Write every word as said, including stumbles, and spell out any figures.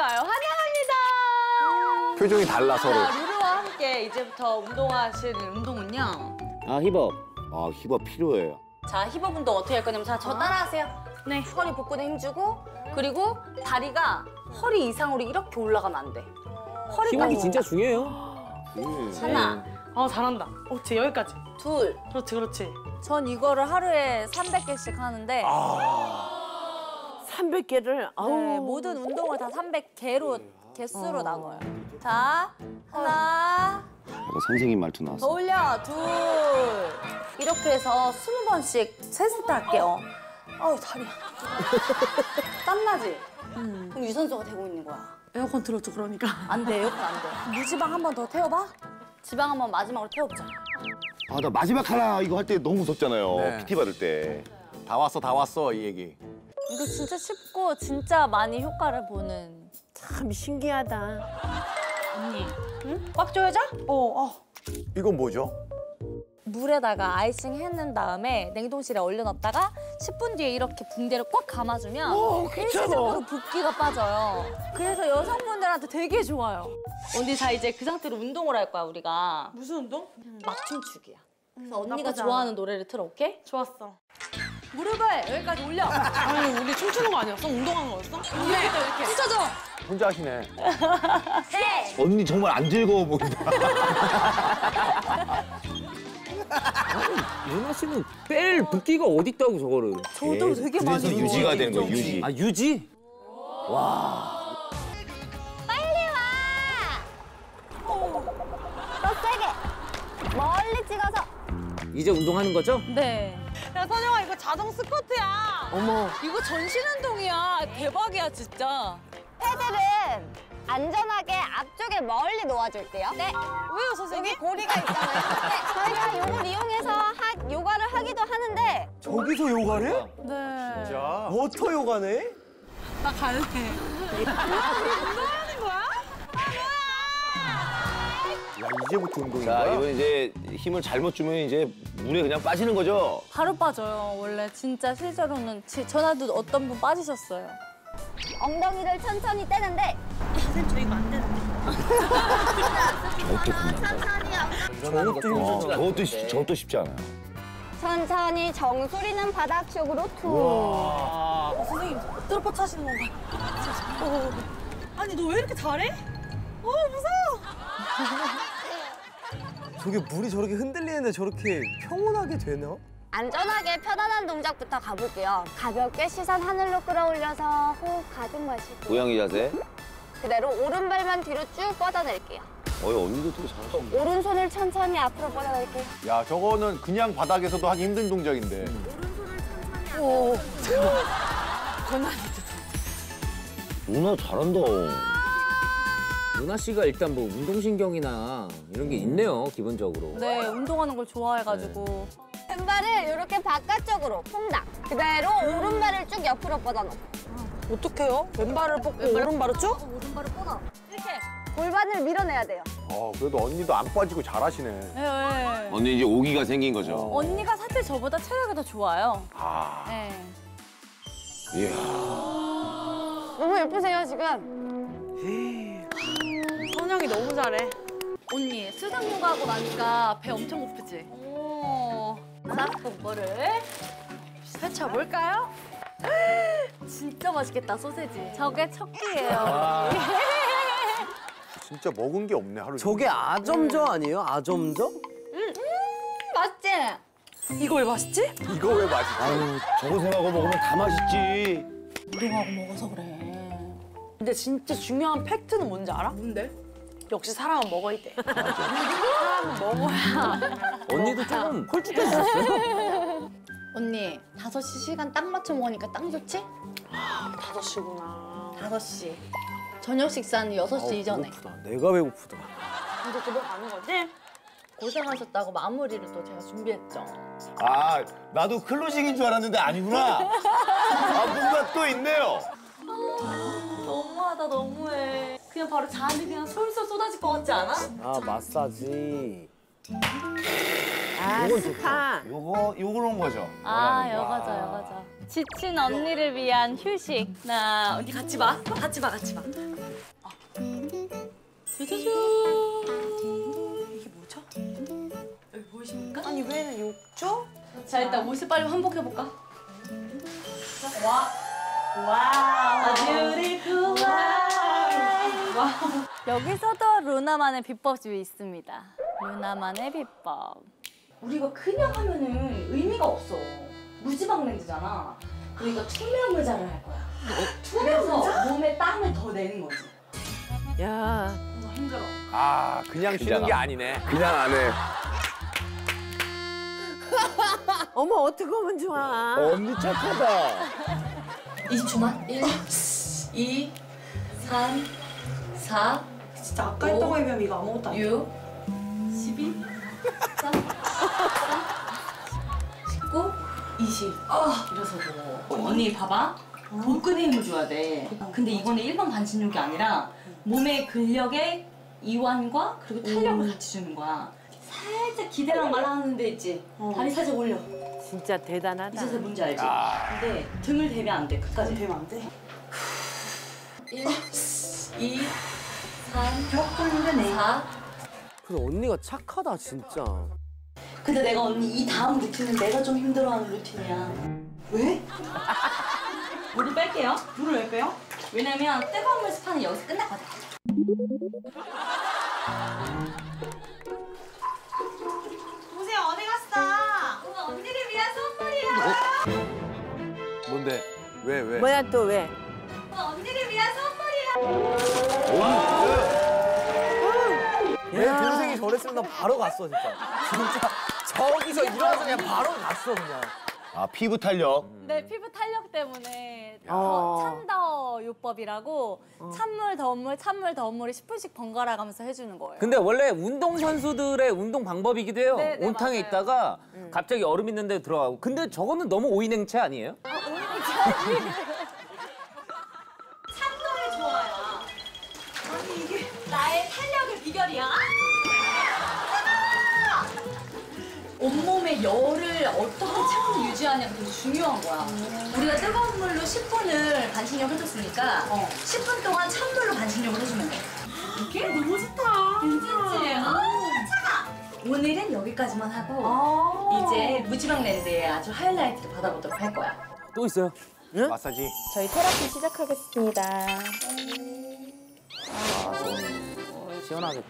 어떤가요? 환영합니다. 표정이 달라 서로. 아, 루루와 함께 이제부터 운동하실 운동은요. 아, 힙업. 아, 힙업 필요해요. 자, 힙업 운동 어떻게 할 거냐면 자, 저 아. 따라하세요. 네. 허리 복근에 힘주고 그리고 다리가 허리 이상으로 이렇게 올라가면 안 돼. 허리 힙업이 진짜 중요해요. 음. 하나. 어, 잘한다. 어, 쟤 여기까지. 둘. 그렇지, 그렇지. 전 이거를 하루에 삼백 개씩 하는데 아 삼백 개를? 아우. 네, 모든 운동을 다 삼백 개로 개수로 아 나눠요. 자, 하나. 약간 선생님 말투 나왔어. 더 올려, 둘. 이렇게 해서 스무 번씩 세 세트 할게요. 아우, 다리야. 땀나지? 음. 그럼 유산소가 되고 있는 거야. 에어컨 틀었죠, 그러니까. 안 돼, 에어컨 안 돼. 무지방 한 번 더 태워봐. 지방 한 번 마지막으로 태워보자. 아, 나 마지막 하나 이거 할 때 너무 무섭잖아요. 네. 피티 받을 때. 다 왔어, 다 왔어, 이 얘기. 이거 진짜 쉽고 진짜 많이 효과를 보는. 참 신기하다. 언니, 응? 꽉 조여져? 어, 어. 이건 뭐죠? 물에다가 아이싱 해놓은 다음에 냉동실에 얼려놨다가 십 분 뒤에 이렇게 붕대를 꽉 감아주면 오, 일시적으로 붓기가 빠져요. 그래서 여성분들한테 되게 좋아요. 언니 자 이제 그 상태로 운동을 할 거야 우리가. 무슨 운동? 음. 맞춤추기야. 그래서 음, 언니가 좋아하는 노래를 틀어, 오케이? 좋았어. 무릎을 여기까지 올려. 아니 우리 춤추는 거 아니었어? 운동하는 거였어? 네. 이렇게 이렇게. 춤춰줘. 혼자 하시네. 네. 언니 정말 안 즐거워 보인다. 아니, 연아 씨는 뺄 붓기가 어디 있다고 저거를. 저도 되게 많이 그래서 유지가 되는 거예요, 유지. 아, 유지? 와. 빨리 와! 오. 더 세게! 멀리 찍어서! 이제 운동하는 거죠? 네. 야, 선영아, 이거 자동 스쿼트야! 어머. 이거 전신 운동이야. 대박이야, 진짜. 패들은 안전하게 앞쪽에 멀리 놓아줄게요. 네. 왜요, 선생님? 여기 고리가 있잖아요. 네, 저희가 요걸 이용해서 하, 요가를 하기도 하는데 저기서 요가를? 네. 진짜? 워터 요가네? 나 갈래. 뭐야, 우리 운동하는 거야? 아, 뭐야! 야, 이제부터 운동인 거야? 자, 이건 이제 힘을 잘못 주면 이제 물에 그냥 빠지는 거죠? 바로 빠져요, 원래. 진짜 실제로는. 전화도 어떤 분 빠지셨어요. 엉덩이를 천천히 떼는데 선생님 저 이거 안 되는데. 저것도 저것도 쉽, 저것도 쉽지 않아요. 천천히 정수리는 바닥 쪽으로 툭. 아, 선생님 트로퍼 차시는 건가요? 아니 너 왜 이렇게 잘해? 어 무서워. 저게 물이 저렇게 흔들리는데 저렇게 평온하게 되나? 안전하게 편안한 동작부터 가볼게요. 가볍게 시선 하늘로 끌어올려서 호흡 가득 마시고. 고양이 자세. 그대로 오른발만 뒤로 쭉 뻗어낼게요. 어이, 언니도 되게 잘하시네. 오른손을 천천히 앞으로 뻗어낼게요. 야, 저거는 그냥 바닥에서도 하기 힘든 동작인데. 음. 오른손을 천천히 앞으로 뻗어낼게요. 고난이다. 누나 잘한다. 연아 씨가 일단 뭐 운동신경이나 이런 게 있네요, 기본적으로. 네, 운동하는 걸 좋아해가지고. 네. 왼발을 이렇게 바깥쪽으로 퐁당. 그대로 음. 오른발을 쭉 옆으로 뻗어놓고. 어떡해요? 왼발을 뻗고 왼발 오른발을 쭉? 어, 오른발을 뻗어. 이렇게. 골반을 밀어내야 돼요. 어, 그래도 언니도 안 빠지고 잘하시네. 네. 언니 이제 오기가 생긴 거죠? 어. 언니가 사실 저보다 체력이 더 좋아요. 아. 네. 이야. 너무 예쁘세요, 지금. 선영이 너무 잘해. 언니, 수상 요가하고 나니까 배 엄청 고프지? 쌍꺼풀을 펼쳐볼까요? 진짜 맛있겠다, 소세지. 저게 첫 끼예요. 진짜 먹은 게 없네, 하루 종일. 저게 아점저 아니에요? 아점저? 음, 음 맛있지? 이거 왜 맛있지? 이거 왜 맛있지? 아유, 저거 생각하고 먹으면 다 맛있지. 운동하고 먹어서 그래. 근데 진짜 중요한 팩트는 뭔지 알아? 뭔데? 역시 사람은 먹어야 돼. 사람은 먹어야. 언니도 조금 홀쭉해졌어. 언니, 다섯 시 시간 딱 맞춰 먹으니까 딱 좋지? 아, 다섯 시구나. 다섯 시. 저녁 식사는 여섯 시 아, 이전에. 배고프다. 내가 배고프다. 이제 그거 가는 거지? 고생하셨다고 마무리를 또 제가 준비했죠. 아, 나도 클로징인 줄 알았는데 아니구나. 아, 뭔가 또 있네요. 아, 너무하다, 너무해. 그냥 바로 잠이 그냥 솔솔 쏟아질 것 같지 않아? 아, 마사지. 아, 스파. 요거, 요런 거죠? 아, 요거죠, 요거죠. 지친 언니를 위한 휴식. 나, 언니 같이 봐. 같이 봐, 같이 봐. 짜자잔. 이게 뭐죠? 여기 보이십니까? 아니 왜 욕조? 자 일단 옷을 빨리 환복해볼까? 와. 와우. 뷰티풀. 와우. 여기서도 루나만의 비법집이 있습니다. 루나만의 비법. 우리가 그냥 하면은 의미가 없어. 무지방 렌즈잖아. 그러니까 투명 의자를 할 거야. 투명서 몸에 땀을 더 내는 거지. 야, 너무 힘들어. 아, 그냥 쉬는 게 아니네. 그냥 안 해. 어머, 어떻게 하면 좋아. 언니 착하다. 이십 초만. 일, 이, 삼, 사. 진짜 아까 했던 거에 비하면 이거 아무것도 안 돼. 육, 십이, 십삼, 십구, 이십. 아, 이래서 언니 봐봐. 복근에 힘을 줘야 돼. 근데 이거는 일반 반신욕이 아니라 몸의 근력의 이완과 그리고 탄력을 음. 같이 주는 거야. 살짝 기대랑 말하는 데 있지? 어. 다리 살짝 올려. 진짜 대단하다. 이 자세 뭔지 알지? 아. 근데 등을 대면 안 돼. 끝까지 대면 안 돼. 일, 이, 삼, 사. 근데 언니가 착하다 진짜. 근데 내가 언니 이 다음 루틴은 내가 좀 힘들어하는 루틴이야. 왜? 물을 뺄게요. 물을 왜 빼요? 왜냐면 뜨거운 물 스파는 여기서 끝났거든. 보세요, 어디 갔어? 엄마 언니를 위한 선물이야. 어? 뭔데? 왜 왜? 뭐야 또 왜? 엄마 언니를 위한 선물이야. 와. 내 동생이 저랬으면 나 바로 갔어 진짜. 진짜 저기서 일어나서 그냥 바로 갔어 그냥. 아 피부 탄력. 네 피부 탄력 때문에 어, 찬더 요법이라고 어. 찬물 더운 물 찬물 더운 물을 십 분씩 번갈아 가면서 해주는 거예요. 근데 원래 운동 선수들의 운동 방법이기도 해요. 네, 네, 온탕에 맞아요. 있다가 음. 갑자기 얼음 있는데 들어가고. 근데 저거는 너무 오이냉채 아니에요? 아, 오이냉채. 찬물이 좋아요. 아니 이게 나의 탄력의 비결이야. 온몸의 열을 어떻게 차분히 유지하냐가 되게 중요한 거야. 음. 우리가 뜨거운 물로 십 분을 반신욕 해줬으니까 어. 십 분 동안 찬물로 반신욕을 해주면 돼. 이게 너무 좋다. 괜찮지? 아, 차가! 오늘은 여기까지만 하고 이제 무지방 랜드의 아주 하이라이트를 받아보도록 할 거야. 또 있어요? 응? 마사지. 저희 테라피 시작하겠습니다. 아, 시원하겠다.